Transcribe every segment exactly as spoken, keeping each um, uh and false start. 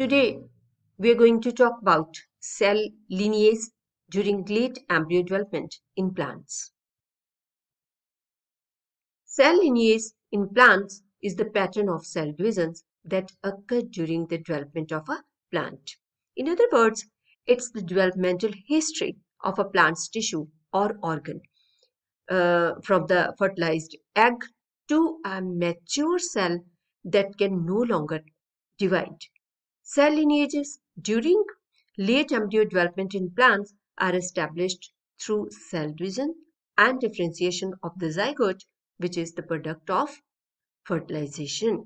Today, we are going to talk about cell lineage during late embryo development in plants. Cell lineage in plants is the pattern of cell divisions that occur during the development of a plant. In other words, it's the developmental history of a plant's tissue or organ uh, from the fertilized egg to a mature cell that can no longer divide. Cell lineages during late embryo development in plants are established through cell division and differentiation of the zygote, which is the product of fertilization.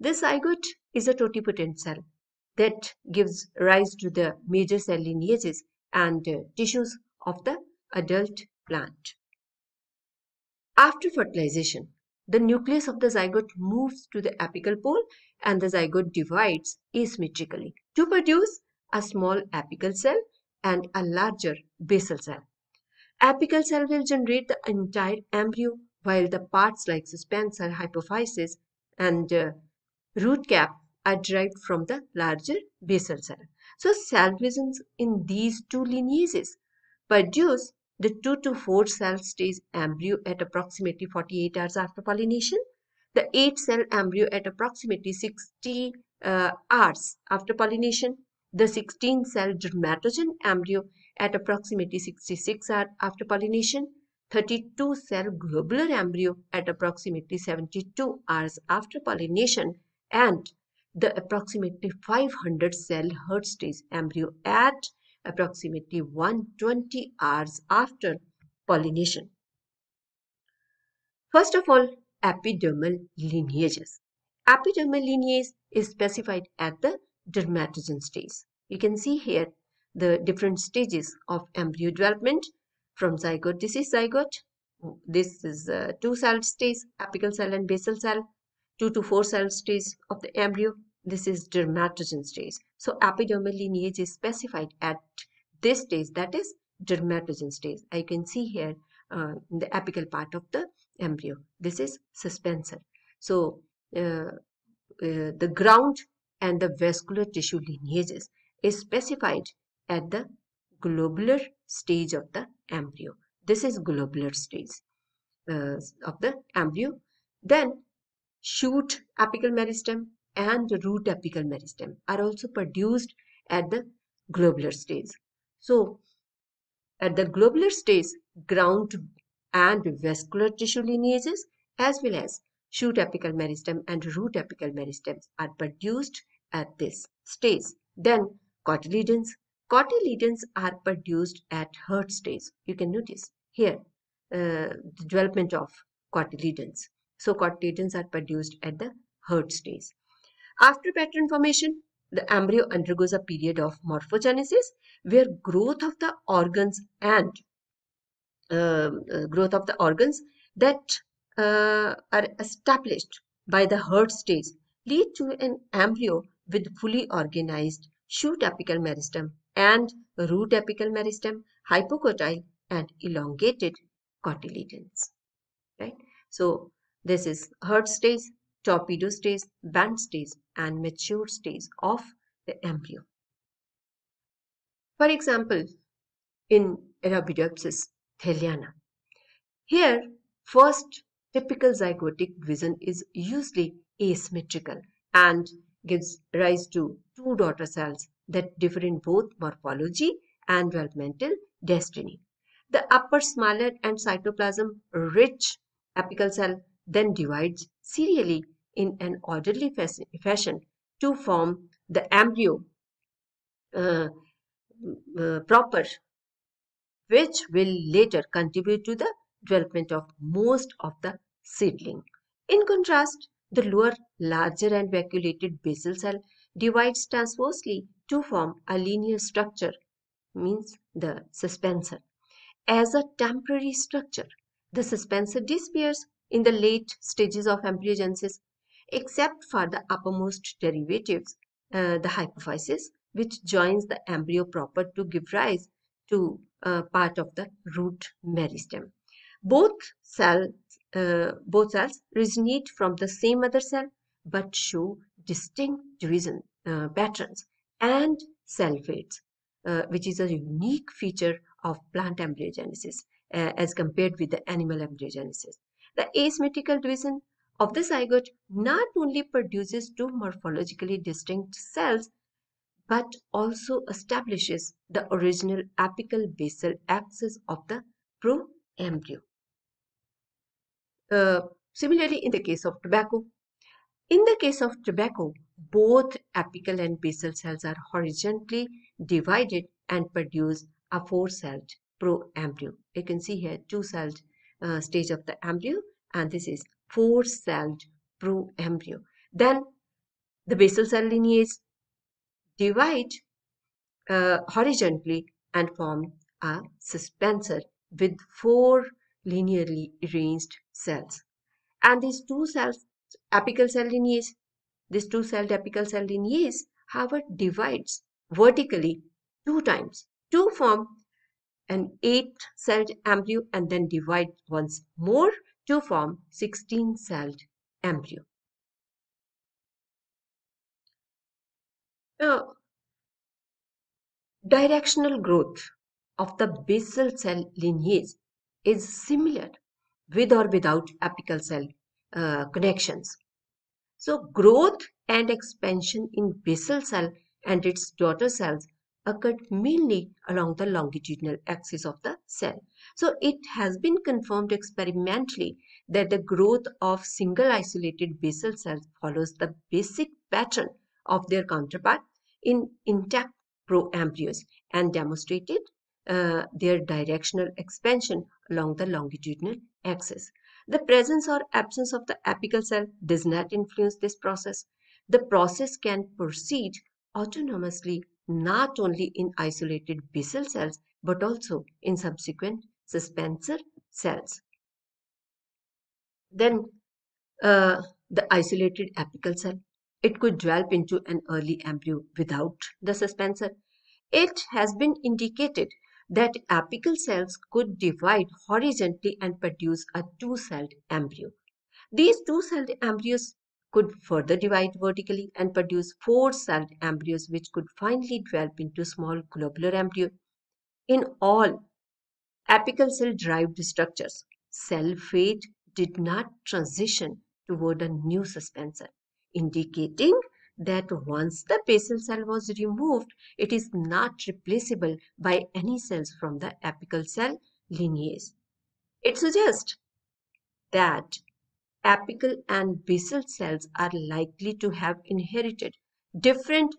This zygote is a totipotent cell that gives rise to the major cell lineages and uh, tissues of the adult plant. After fertilization, the nucleus of the zygote moves to the apical pole and the zygote divides asymmetrically to produce a small apical cell and a larger basal cell. Apical cell will generate the entire embryo, while the parts like suspensor, hypophysis and uh, root cap are derived from the larger basal cell. So cell divisions in these two lineages produce the two to four cell stage embryo at approximately forty-eight hours after pollination, the eight cell embryo at approximately sixty hours after pollination, the sixteen cell dermatogen embryo at approximately sixty-six hours after pollination, thirty-two cell globular embryo at approximately seventy-two hours after pollination, and the approximately five hundred cell Hurd stage embryo at approximately one hundred twenty hours after pollination. First of all, epidermal lineages. Epidermal lineage is specified at the dermatogen stage. You can see here the different stages of embryo development from zygote. This is zygote. This is uh, two cell stage, apical cell and basal cell, two to four cell stage of the embryo. This is dermatogen stage. So epidermal lineage is specified at this stage, that is dermatogen stage. I can see here uh, the apical part of the embryo. This is suspensor. So uh, uh, the ground and the vascular tissue lineages is specified at the globular stage of the embryo. This is globular stage uh, of the embryo. Then shoot apical meristem and root apical meristem are also produced at the globular stage. So, at the globular stage, ground and vascular tissue lineages as well as shoot apical meristem and root apical meristems are produced at this stage. Then, cotyledons. Cotyledons are produced at Hurd stage. You can notice here uh, the development of cotyledons. So, cotyledons are produced at the Hurd stage. After pattern formation, the embryo undergoes a period of morphogenesis where growth of the organs and uh, growth of the organs that uh, are established by the Hurd stage lead to an embryo with fully organized shoot apical meristem and root apical meristem, hypocotyle and elongated cotyledons. Right? So this is Hurd stage, torpedo stage, band stage, and mature stage of the embryo. For example, in Arabidopsis thaliana, here first typical zygotic division is usually asymmetrical and gives rise to two daughter cells that differ in both morphology and developmental destiny. The upper, smaller, and cytoplasm-rich apical cell then divides serially in an orderly fashion to form the embryo uh, uh, proper, which will later contribute to the development of most of the seedling. In contrast, the lower, larger and vacuolated basal cell divides transversely to form a linear structure, means the suspensor. As a temporary structure, the suspensor disappears in the late stages of embryogenesis, except for the uppermost derivatives, uh, the hypophysis, which joins the embryo proper to give rise to uh, part of the root meristem. Both cells, uh, both cells originate from the same mother cell but show distinct division uh, patterns and sulfates, uh, which is a unique feature of plant embryogenesis uh, as compared with the animal embryogenesis. The asymmetrical division of the zygote not only produces two morphologically distinct cells, but also establishes the original apical basal axis of the proembryo. Uh, similarly, in the case of tobacco, in the case of tobacco, both apical and basal cells are horizontally divided and produce a four-celled proembryo. You can see here two-celled uh, stage of the embryo, and this is four-celled proembryo. Then the basal cell lineage divide uh, horizontally and form a suspensor with four linearly arranged cells. And these two cells, apical cell lineage, this two-celled apical cell lineage, however, divides vertically two times to form an eight-celled embryo and then divide once more to form sixteen-celled embryo. Now, directional growth of the basal cell lineage is similar with or without apical cell uh, connections. So, growth and expansion in basal cell and its daughter cells occurred mainly along the longitudinal axis of the cell. So, it has been confirmed experimentally that the growth of single isolated basal cells follows the basic pattern of their counterpart in intact proembryos and demonstrated uh, their directional expansion along the longitudinal axis. The presence or absence of the apical cell does not influence this process. The process can proceed autonomously not only in isolated basal cells but also in subsequent suspensor cells. Then uh, the isolated apical cell, it could develop into an early embryo without the suspensor. It has been indicated that apical cells could divide horizontally and produce a two-celled embryo. These two-celled embryos could further divide vertically and produce four-celled embryos, which could finally develop into small globular embryo. In all apical cell-derived structures, cell fate did not transition toward a new suspensor, indicating that once the basal cell was removed, it is not replaceable by any cells from the apical cell lineage. It suggests that apical and basal cells are likely to have inherited different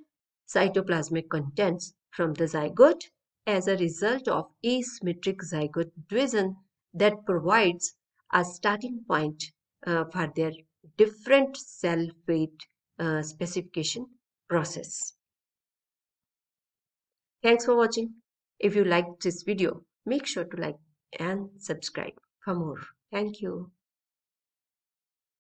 cytoplasmic contents from the zygote as a result of asymmetric zygote division that provides a starting point uh, for their different cell fate uh, specification process. Thanks for watching. If you liked this video, make sure to like and subscribe for more. Thank you.